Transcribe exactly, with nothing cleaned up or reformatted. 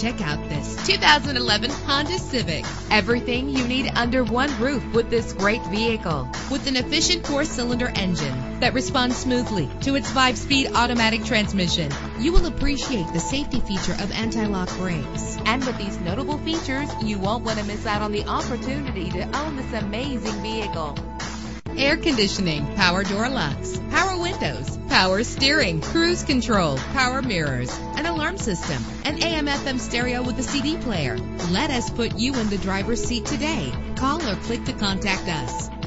Check out this two thousand eleven Honda Civic. Everything you need under one roof with this great vehicle. With an efficient four-cylinder engine that responds smoothly to its five-speed automatic transmission, you will appreciate the safety feature of anti-lock brakes. And with these notable features, you won't want to miss out on the opportunity to own this amazing vehicle. Air conditioning, power door locks, power windows, power steering, cruise control, power mirrors, an alarm system, an A M F M stereo with a C D player. Let us put you in the driver's seat today. Call or click to contact us.